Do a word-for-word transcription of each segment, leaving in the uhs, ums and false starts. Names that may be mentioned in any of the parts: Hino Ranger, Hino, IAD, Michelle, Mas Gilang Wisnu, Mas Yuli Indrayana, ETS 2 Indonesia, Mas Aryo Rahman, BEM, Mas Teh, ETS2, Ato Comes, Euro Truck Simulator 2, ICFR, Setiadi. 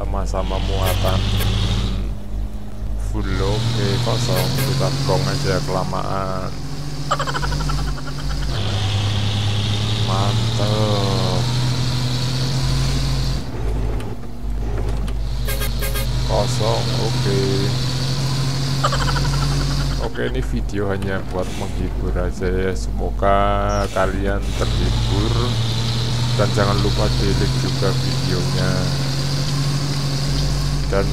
sama-sama muatan full. Oke, kosong, kita gong aja kelamaan. Mantap, kosong. Oke, oke, ini video hanya buat menghibur aja ya, semoga kalian terhibur dan jangan lupa di-like juga videonya dan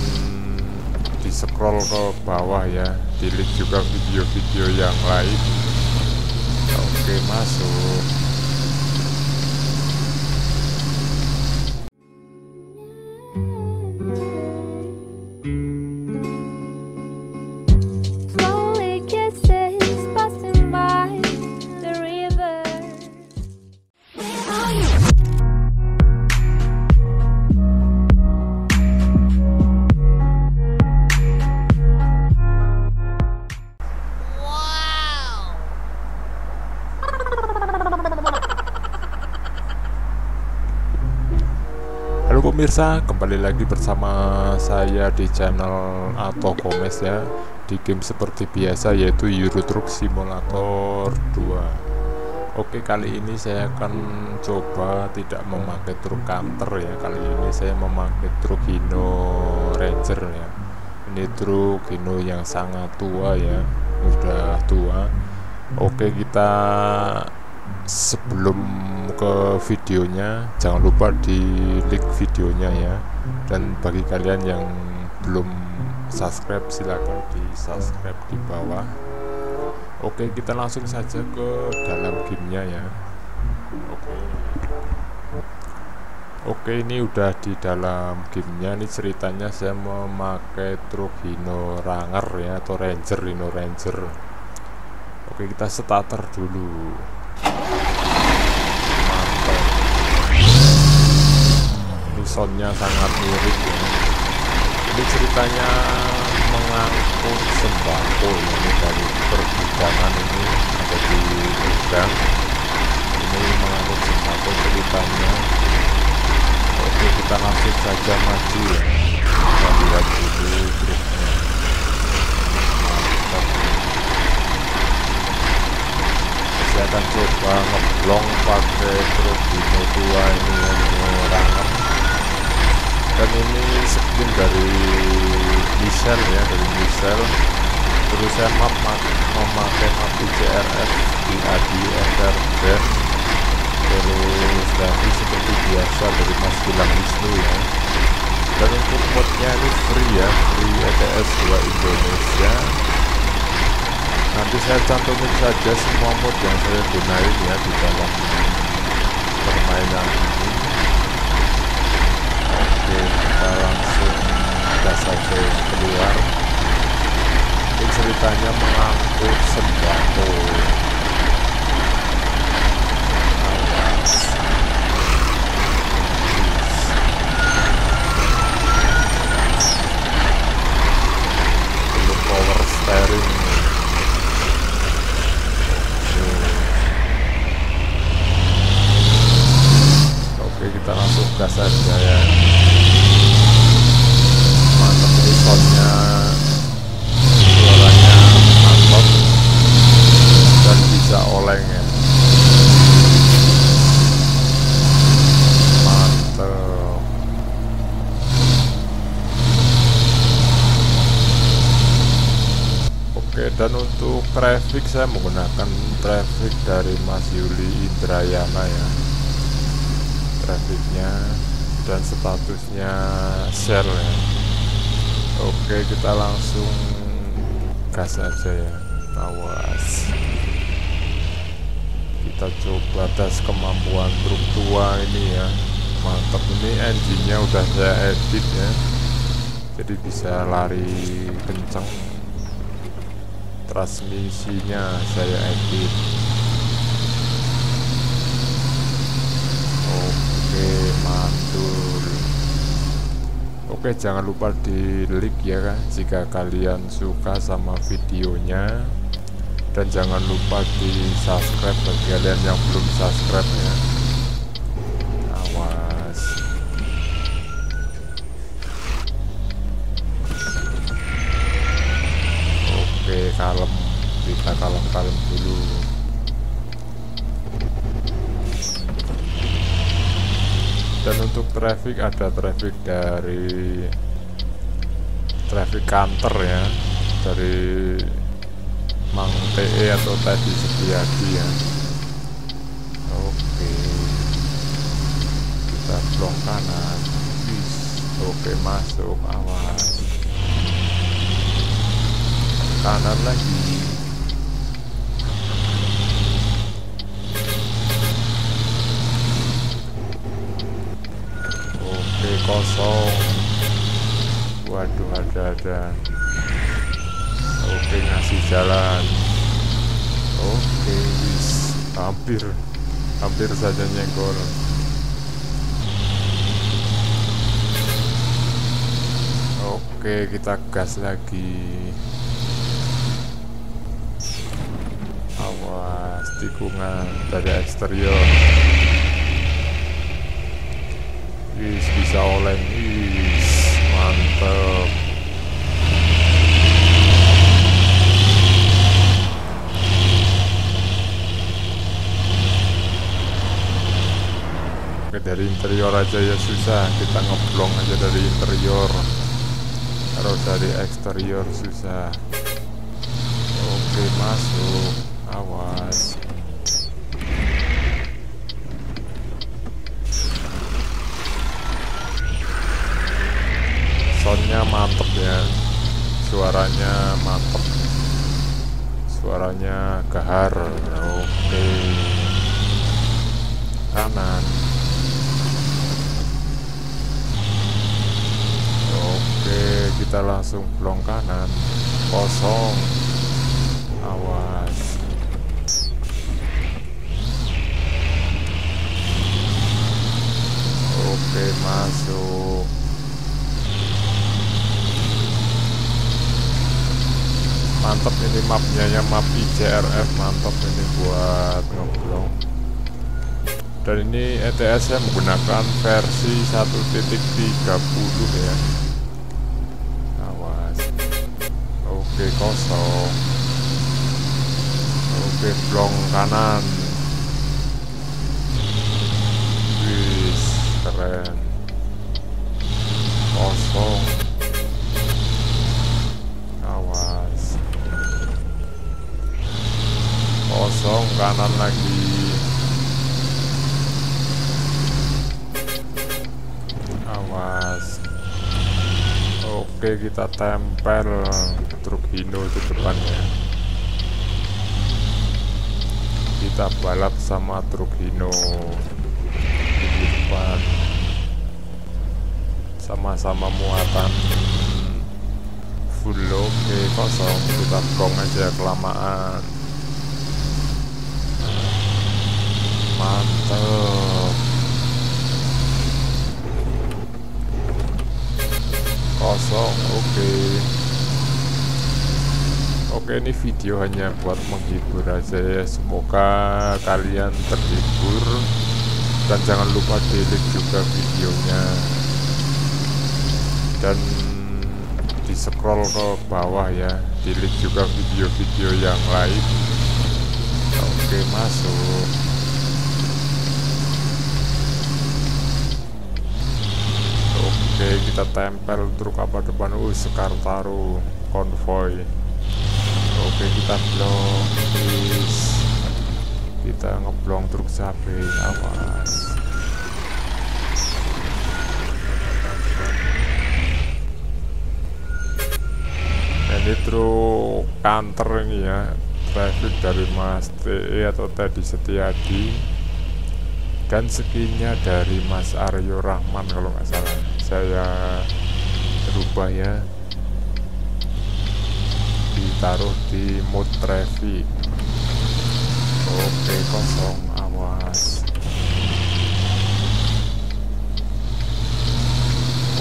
di scroll ke bawah ya, di-like juga video-video yang lain. Oke, masuk. Pemirsa, kembali lagi bersama saya di channel Ato Comes ya, di game seperti biasa yaitu Euro Truck Simulator dua. Oke, kali ini saya akan coba tidak memakai truk canter ya. Kali ini saya memakai truk Hino Ranger ya. Ini truk Hino yang sangat tua ya, udah tua. Oke, kita sebelum ke videonya jangan lupa di like videonya ya, dan bagi kalian yang belum subscribe silahkan di subscribe di bawah. Oke, kita langsung saja ke dalam gamenya ya. Oke, oke, ini udah di dalam gamenya. Ini ceritanya saya memakai truk Hino Ranger ya, atau Ranger, Hino Ranger. Oke, kita starter dulu. Soundnya sangat mirip ya. Ini ceritanya mengangkut sembako ini dari pergudangan, ini ada di gudang, ini mengangkut sembako ceritanya. Oke, kita langsung saja maju ya, kita lihat dulu truknya. Saya akan coba ngeblong pakai truk Hino tua ini yang merangat. Dan ini skin dari Michelle ya, dari Michelle. Terus saya map memakai map I C F R, I A D, BEM. Terus dari seperti biasa dari Mas Gilang Wisnu ya. Dan untuk modnya ini free ya, free E T S dua Indonesia. Nanti saya cantumin saja semua mod yang saya gunain ya di dalam permainan ini. Oke, kita langsung gas aja keluar. Ini ceritanya mengangkut sembako. Awas. Belum power steering. Oke, Oke kita langsung gas aja ya. Soundnya, suaranya mantap dan bisa oleng ya. Mantap. Oke, dan untuk traffic saya menggunakan traffic dari Mas Yuli Indrayana ya, trafficnya dan statusnya share ya. Oke, kita langsung gas aja ya. Awas. Kita coba tes kemampuan truk tua ini ya. Mantap, ini engine-nya udah saya edit ya, jadi bisa lari kencang. Transmisinya saya edit. Oke, mantul. Oke, jangan lupa di like ya kan, jika kalian suka sama videonya, dan jangan lupa di subscribe bagi kalian yang belum subscribe ya. Awas. Dan untuk traffic ada traffic dari traffic counter ya, dari Mang Teh atau tadi Setiadi ya. Oke, kita blok kanan. Oke, masuk, awas kanan lagi. Oke, kosong. Waduh, ada-ada. Oke, ngasih jalan. Oke, wis, hampir hampir saja nyenggol. Oke, kita gas lagi. Awas, tikungan dari eksterior. Wis, bisa oleng. Wis, mantep. Oke, dari interior aja ya susah, kita ngeblong aja dari interior. Kalau dari eksterior susah. Oke, masuk, awas. Soundnya mantep ya, suaranya mantep, suaranya gahar. Oke, kanan. Oke, kita langsung blong kanan. Kosong, awas. Oke, masuk. Mantap ini mapnya ya, map I C F R mantap ini buat ngeblong. Dan ini E T S nya menggunakan versi satu titik tiga puluh ya. Awas. Oke, kosong. Oke, blong kanan. Wih, keren. Kosong. Awas. Kosong, kanan lagi. Awas. Oke, kita tempel truk Hino itu depannya. Kita balap sama truk Hino di depan. Sama-sama muatan full. Oke, kosong. Kita blong aja, kelamaan. Mantap. Kosong. Oke. Oke, ini video hanya buat menghibur aja ya. Semoga kalian terhibur. Dan jangan lupa di-like juga videonya. Dan di-scroll ke bawah ya, di-like juga video-video yang lain. Oke, masuk. Oke, kita tempel truk apa depan. Uh, Sekartaru konvoy. Oke, kita blong. Please. Kita ngeblong truk sapi. Awas. Ini truk kanter ini ya, traffic dari Mas Teh atau tadi Setiadi. Dan sekinya dari Mas Aryo Rahman kalau nggak salah, saya rubah ya, ditaruh di mode traffic. Oke, kosong, awas.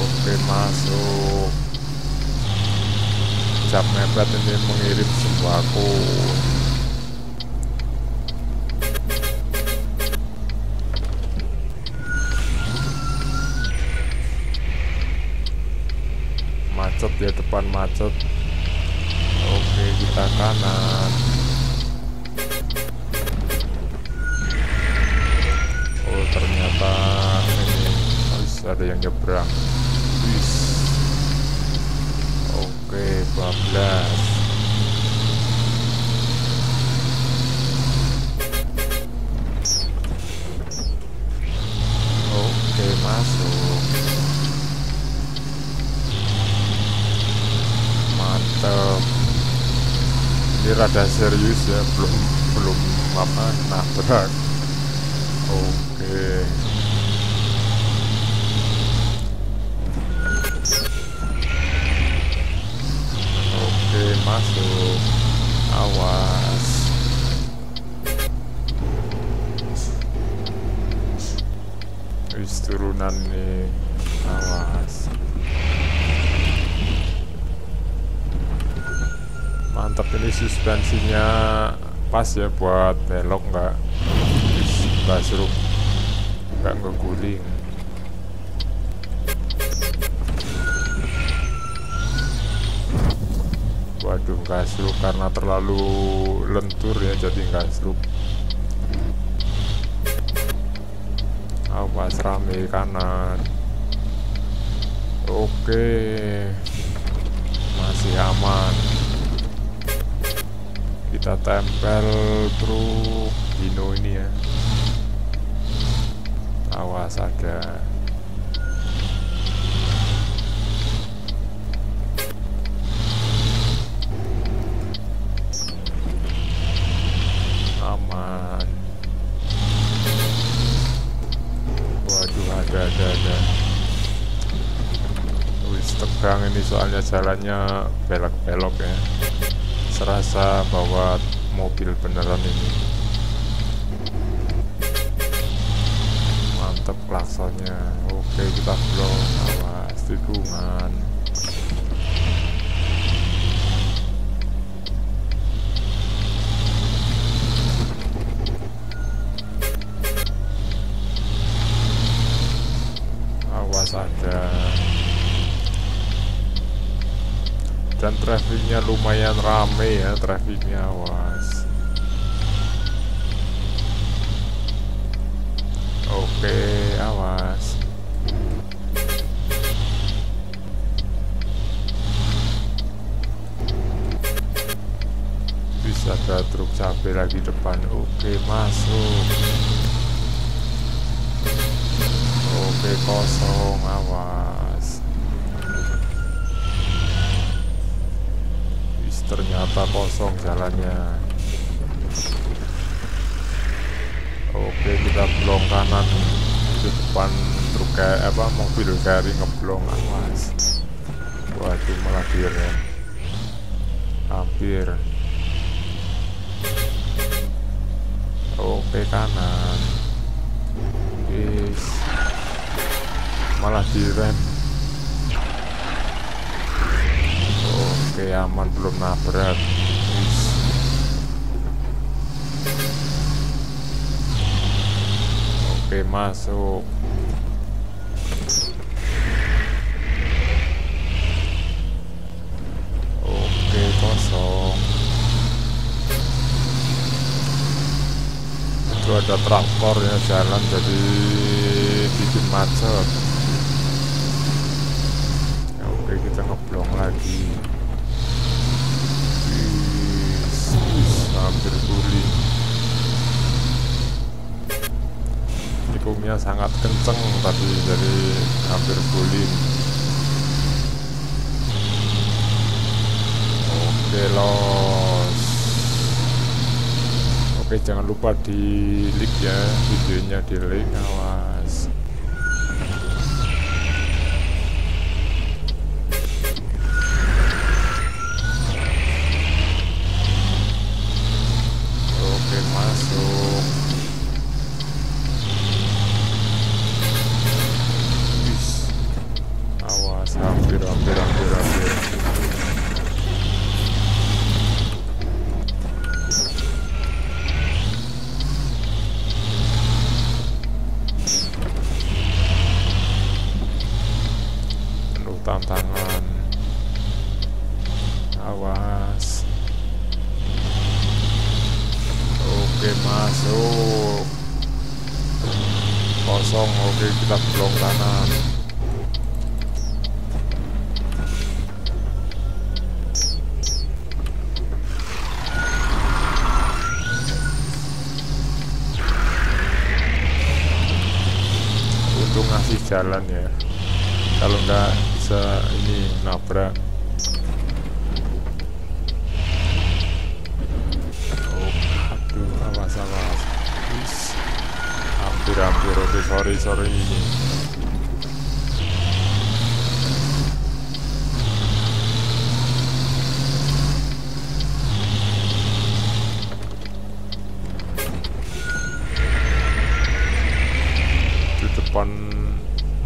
Oke, masuk. Jam mepet ini mengirim sembako. Macet ya, depan macet. Oke, kita kanan. Oh, ternyata ini ada yang nyebrang. Oke, bablas. Masuk, mantap. Ini rada serius ya, belum belum apa nabrak. Oke, oke masuk, awas. Turunan nih, awas. Mantap, ini suspensinya pas ya buat belok, nggak nggak seruk, nggak ngeguling. Waduh, nggak seruk karena terlalu lentur ya, jadi nggak seruk. Awas, rame kanan. Oke, masih aman. Kita tempel truk Hino ini ya. Awas, ada. Ada-ada wis tegang ini, soalnya jalannya belok-belok ya, serasa bawa mobil beneran ini. Mantep klaksonnya. Oke, kita blok, awas tikungan. Ada, dan trafiknya lumayan rame ya, trafiknya awas. Oke, awas. Bisa ada truk cabai lagi depan. Oke, masuk. Oke, kosong, awas. Is, ternyata kosong jalannya. Oke, kita blong kanan di depan truk kayak apa mobil gari ngeblong, awas. Waduh, melahir ya, hampir. Oke, kanan. Is, malah direm. Oke, aman, belum nabrak. Oke, masuk. Oke, kosong. Itu ada traktor ya, jalan jadi bikin macet. Oke, kita ngeblong lagi. Is, is, hampir guling. Tikumnya sangat kenceng tadi, jadi hampir guling. Oke, los. Oke, jangan lupa di like ya, videonya di like, awas. Tantangan, awas. Oke, masuk, kosong. Oke, kita blok kanan. sih jalan ya, kalau nggak bisa ini nabrak. Oh, aduh, awas-awas, hampir-hampir, oke, sorry-sorry.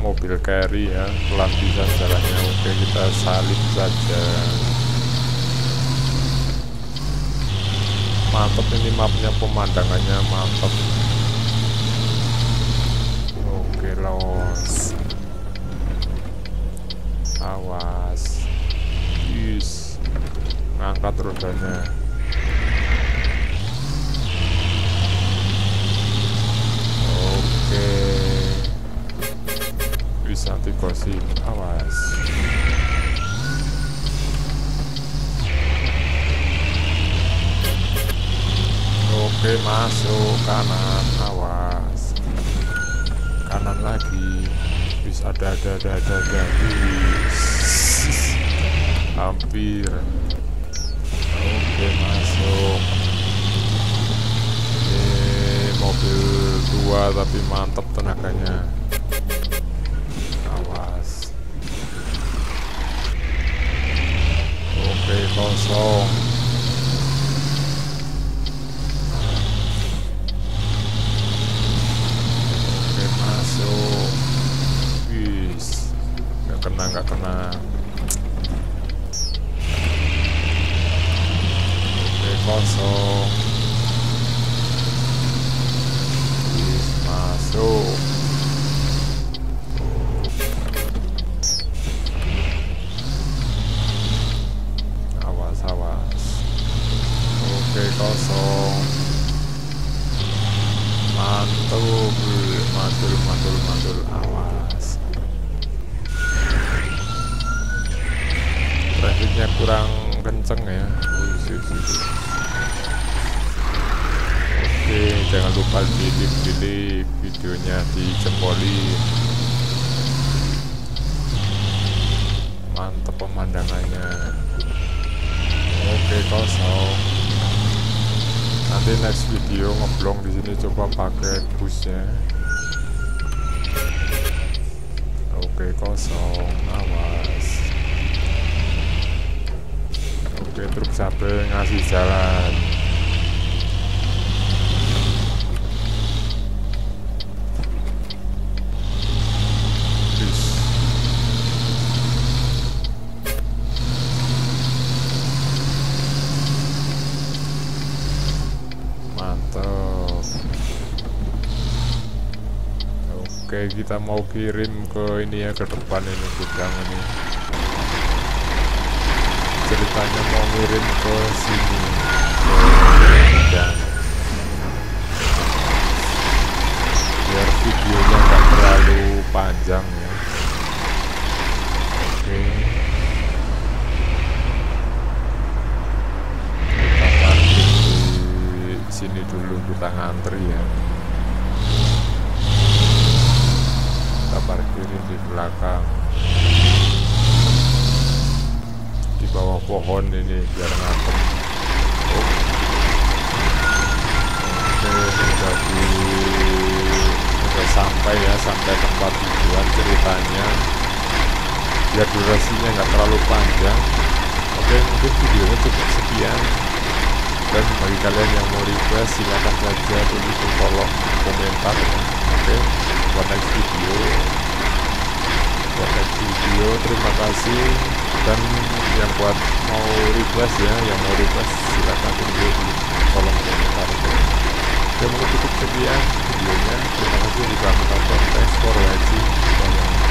Mobil carry ya, pelan bisa jalannya. Oke, kita salib saja. Mantap ini mapnya, pemandangannya mantap. Oke, los. Awas. Yes. Angkat rodanya. Oke. Bisa anti gosip, awas. Oke, masuk kanan, awas. Kanan lagi. Bisa ada ada ada ada ada. Hampir. Oke, masuk. Eh, mobil dua tapi mantap tenaganya. Oke, kosong. Oke, masuk. Wis, nggak kena, nggak kena. Oke, kosong. Wis, masuk. Oke, kosong. Mantul, mantul, mantul, mantul. Awas. Trafiknya kurang kenceng ya. Oke, jangan lupa dilihat-lihat videonya, dijempoli. Mantap pemandangannya. Oke, kosong. Nanti next video ngeblong di sini, coba pakai busnya. Oke, kosong, awas. Oke, truk sampai ngasih jalan. Oke, kita mau kirim ke ini ya, ke depan ini gudang ini. Ceritanya mau kirim ke sini, ke gudang. Biar videonya nggak terlalu panjang ya. Oke. Kita parkir di sini dulu, kita ngantri ya. Kita parkirin di belakang, di bawah pohon ini biar ngapet. Oh. Oke, udah di, udah sampai ya, sampai tempat tujuan ceritanya. Biar durasinya nggak terlalu panjang. Oke, mungkin videonya cukup sekian. Dan bagi kalian yang mau request, silakan saja tulis di kolom komentar ya. Oke, buat next video, buat next video, terima kasih. Dan yang buat mau request ya, yang mau request silakan tulis di kolom komentar. Oke, mungkin cukup sekian videonya. Terima kasih juga menonton. Thanks for watching.